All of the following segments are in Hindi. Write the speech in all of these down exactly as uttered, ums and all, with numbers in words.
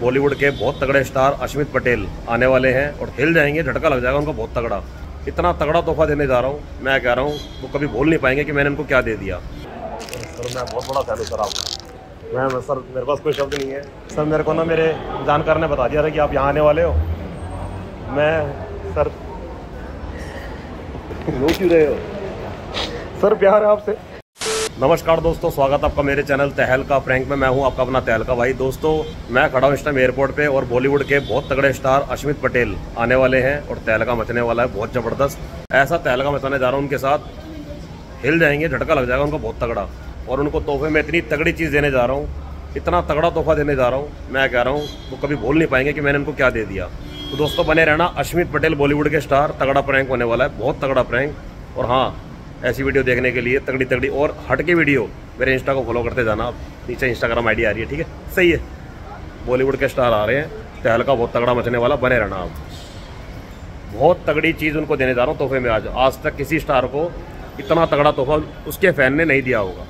बॉलीवुड के बहुत तगड़े स्टार अशमित पटेल आने वाले हैं और हिल जाएंगे, झटका लग जाएगा उनको बहुत तगड़ा। इतना तगड़ा तोहफा देने जा रहा हूँ, मैं कह रहा हूँ वो तो कभी भूल नहीं पाएंगे कि मैंने उनको क्या दे दिया। सर मैं बहुत बड़ा फैन हूँ सर आपका। मैं, मैं सर मेरे पास कोई शब्द नहीं है सर। मेरे को ना मेरे जानकार ने बता दिया था कि आप यहाँ आने वाले हो। मैं सर रो क्यों रहे हो सर, प्यार है आपसे। नमस्कार दोस्तों, स्वागत है आपका मेरे चैनल तहलका प्रैंक में। मैं हूं आपका अपना तहलका भाई। दोस्तों मैं खड़ा हूं इस टाइम एयरपोर्ट पे और बॉलीवुड के बहुत तगड़े स्टार अशमित पटेल आने वाले हैं और तहलका मचने वाला है बहुत ज़बरदस्त। ऐसा तहलका मचाने जा रहा हूं उनके साथ, हिल जाएंगे, झटका लग जाएगा उनको बहुत तगड़ा। और उनको तोहफे में इतनी तगड़ी चीज़ देने जा रहा हूँ, इतना तगड़ा तोहफा देने जा रहा हूँ, मैं कह रहा हूँ वो कभी भूल नहीं पाएंगे कि मैंने उनको क्या दे दिया। तो दोस्तों बने रहना, अशमित पटेल बॉलीवुड के स्टार, तगड़ा प्रैंक होने वाला है, बहुत तगड़ा प्रैंक। और हाँ, ऐसी वीडियो देखने के लिए तगड़ी तगड़ी और हटके वीडियो मेरे इंस्टा को फॉलो करते जाना। आप नीचे इंस्टाग्राम आईडी आ रही है, ठीक है, सही है। बॉलीवुड के स्टार आ रहे हैं, तहलका बहुत तगड़ा मचने वाला, बने रहना आप। बहुत तगड़ी चीज़ उनको देने जा रहा हूँ तोहफे में आज। आज तक किसी स्टार को इतना तगड़ा तोहफा उसके फैन ने नहीं दिया होगा।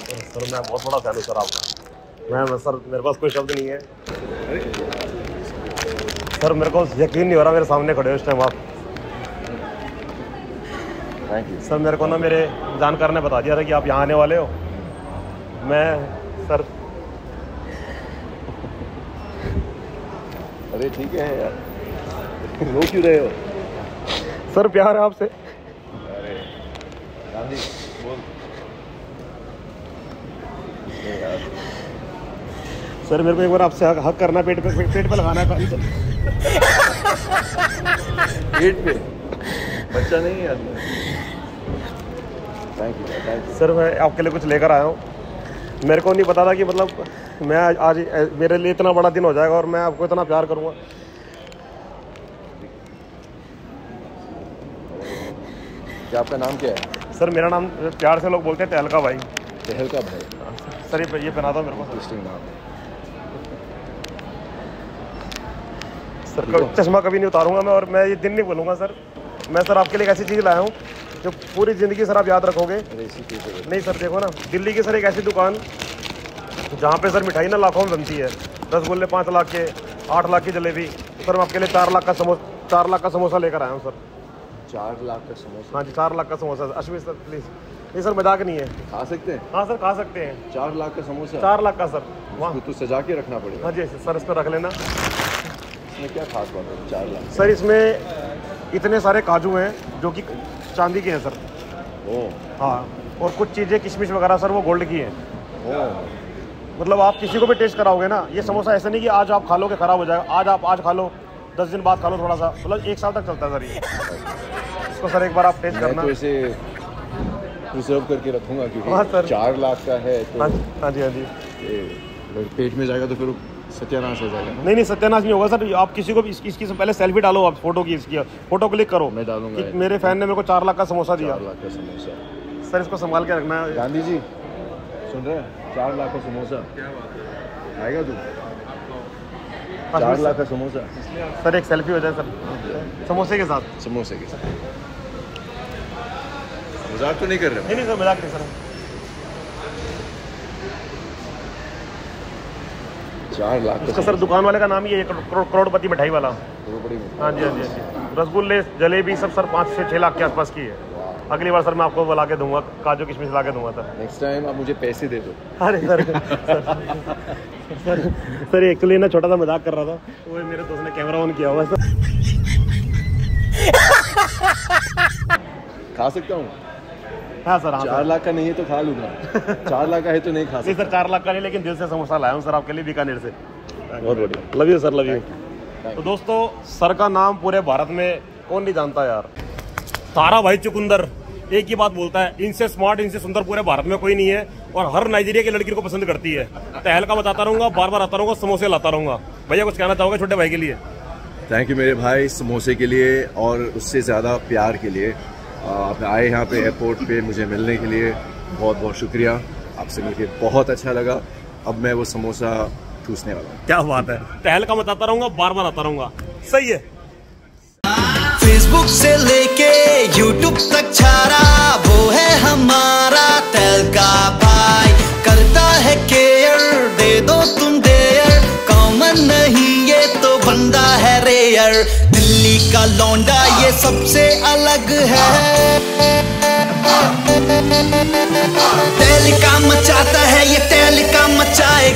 सर मैं बहुत बड़ा फैन हूँ सर आपका। मैं सर मेरे पास कोई शब्द नहीं है सर। मेरे को यकीन नहीं हो रहा मेरे सामने खड़े हो इस टाइम आप। Thank you sir. मेरे को ना मेरे जानकार ने बता दिया था कि आप यहाँ आने वाले हो। मैं सर अरे ठीक है यार, रो क्यों रहे हो सर, प्यार है आपसे। अरे गांधी बोल यार। सर मेरे को एक बार आपसे हक, हक करना, पेट पे पेट, पेट पे लगाना है। पेट पे बच्चा नहीं है। Thank you thank you sir. मैं आपके लिए कुछ लेकर आया हूँ। मेरे को नहीं पता था कि मतलब मैं आज, मेरे लिए इतना बड़ा दिन हो जाएगा और मैं आपको इतना प्यार करूँगा। क्या आपका नाम क्या है सर? मेरा नाम प्यार से लोग बोलते हैं तहलका भाई। तहलका भाई सर, ये पहना था मेरे को। इंटरेस्टिंग नाम है सर। चश्मा कभी नहीं उतारूंगा मैं और मैं ये दिन नहीं भूलूंगा सर। मैं सर आपके लिए एक ऐसी चीज़ लाया हूँ जो पूरी ज़िंदगी सर आप याद रखोगे। नहीं सर देखो ना, दिल्ली की सर एक ऐसी दुकान जहाँ पे सर मिठाई ना लाखों में बनती है। रसगुल्ले पाँच लाख के, आठ लाख की जलेबी। सर मैं आपके लिए चार लाख का समोसा चार लाख का समोसा लेकर आया हूँ सर। चार लाख का समोसा? हाँ जी, चार लाख का समोसा। अश्विन सर प्लीज़, ये सर मजाक नहीं है। खा सकते हैं? हाँ सर खा सकते हैं। चार लाख का समोसा? चार लाख का सर। वहाँ तो सजा के रखना पड़ेगा। हाँ जी सर, इस पर रख लेना। इसमें क्या खास बात है? चार लाख सर, इसमें इतने सारे काजू हैं जो कि चांदी के हैं सर। ओ हाँ, और कुछ चीज़ें किशमिश वगैरह सर वो गोल्ड की हैं। ओ मतलब आप किसी को भी टेस्ट कराओगे ना, ये समोसा ऐसा नहीं कि आज आप खा लो के ख़राब हो जाएगा। आज आप आज खा लो, दस दिन बाद खा लो, थोड़ा सा, मतलब एक साल तक चलता है सर ये। इसको सर एक बार आप टेस्ट करना। इसे प्रिजर्व करके रखूँगा क्योंकि हाँ सर, चार लाख का है। हाँ जी हाँ जी, पेट में जाएगा तो फिर सत्यानाश हो जाएगा। नहीं नहीं सत्यानाश नहीं होगा सर। आप किसी को भी इसकी, इसकी पहले सेल्फी डालो, आप फोटो की, इसकी फोटो क्लिक करो। मैं डालूंगा कि मेरे फैन ने मेरे को चार लाख का समोसा दिया। चार लाख का समोसा सर, इसको संभाल के रखना है। गांधी जी सुन रहे हैं? चार लाख का समोसा आएगा तू? चार लाख का समोसा सर, एक सेल्फी हो जाए सर समोसे के साथ। समोसे के साथ मजाक तो नहीं कर रहे? नहीं सर मजाक नहीं सर। चार लाख इसका सर। दुकान वाले का नाम ये करोड़पति मिठाई वाला। करोड़पति? हाँ जी हाँ जी हाँ जी। रसगुल्ले जलेबी सब सर पाँच से छः लाख के आसपास की है। अगली बार सर मैं आपको ला के दूंगा, काजू किशमिश ला के दूंगा सर। नेक्स्ट टाइम आप मुझे पैसे दे दो। अरे सर सर सर एक्चुअली ना छोटा सा मजाक कर रहा था, वो मेरे दोस्त ने कैमरा ऑन किया हुआ सर। खा सकता हूँ? हाँ सर। हाँ चार लाख का नहीं है तो खा लूँगा। चार लाख का है तो नहीं खा सकता। नहीं सर चार लाख का नहीं, लेकिन दिल से समोसा लाया हूँ सर आपके लिए बीकानेर से। बहुत बढ़िया, love you sir, love you. तो दोस्तों सर का नाम पूरे भारत में कौन नहीं जानता यार। तारा भाई चुकुंदर एक ही बात बोलता है, इनसे स्मार्ट, इनसे सुंदर पूरे भारत में कोई नहीं है और हर नाइजीरिया की लड़की को पसंद करती है। तहलका बताता रहूँगा, बार बार आता रहूँगा, समोसे लाता रहूँगा। भैया कुछ कहना चाहोगे छोटे भाई के लिए? थैंक यू मेरे भाई, समोसे के लिए और उससे ज़्यादा प्यार के लिए। आप आए यहाँ पे एयरपोर्ट पे मुझे मिलने के लिए, बहुत बहुत शुक्रिया। आपसे मिलकर बहुत अच्छा लगा। अब मैं वो समोसा ठूसने वाला हूँ। क्या बात है, तहलका मचाता रहूँगा, बार बार आता रहूँगा। सही है। फेसबुक से लेके यूट्यूब तक छारा वो है। है। दिल्ली का लौंडा ये सबसे अलग है, तहलका मचाता है ये, तहलका मचाएगा।